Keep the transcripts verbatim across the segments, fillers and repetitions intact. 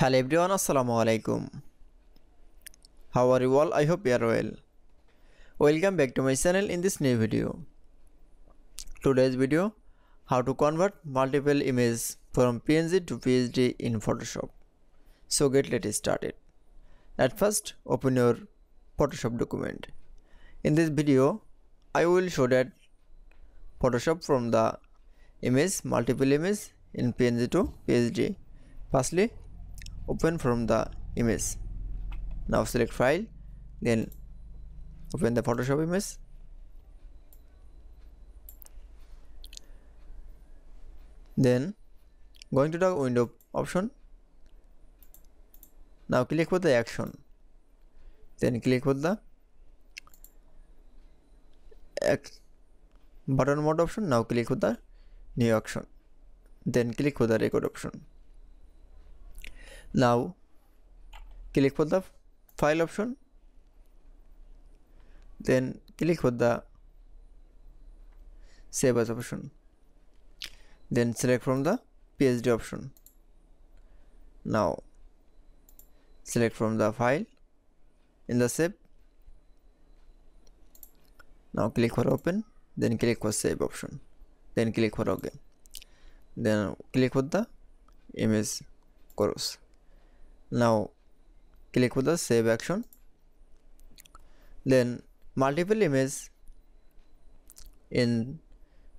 Hello everyone, assalamu alaikum. How are you all? I hope you are well. Welcome back to my channel. In this new video, today's video, how to convert multiple images from P N G to P S D in Photoshop. So get let's started. At first, open your Photoshop document. In this video, I will show that Photoshop from the image multiple image in P N G to P S D. Firstly, open from the image. Now select file, then open the Photoshop image. Then going to the window option. Now click with the action, then click with the X button mode option. Now click with the new action, then click with the record option. Now click for the file option, then click for the save as option, then select from the P S D option. Now select from the file in the save. Now click for open, then click for save option, then click for OK, then click for the image cross. Now click with the save action, then multiple image in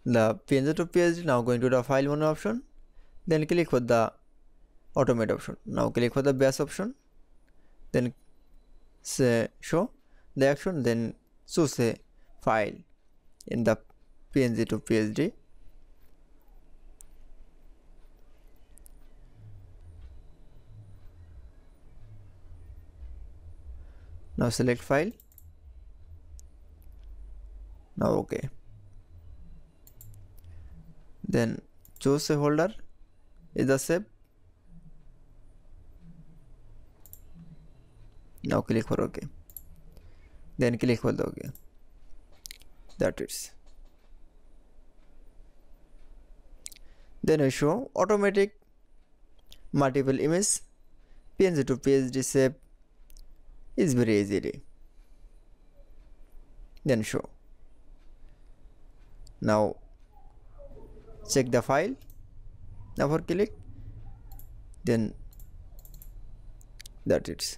the P N G to P S D. Now going to the file menu option, then click with the automate option. Now click with the bash option, then say show the action, then choose a file in the P N G to P S D. Now select file. Now OK. Then choose a folder is the save. Now click for OK. Then click for the OK. That is. Then I show automatic multiple image P N G to P S D save. Is very easily. Then show. Now check the file. Now for click. Then that it's.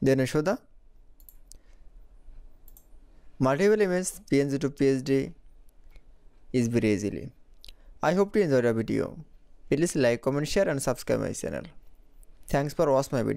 Then show the multiple image P N G to P S D is very easily. I hope you enjoyed the video. Please like, comment, share, and subscribe my channel. Thanks for watching my video.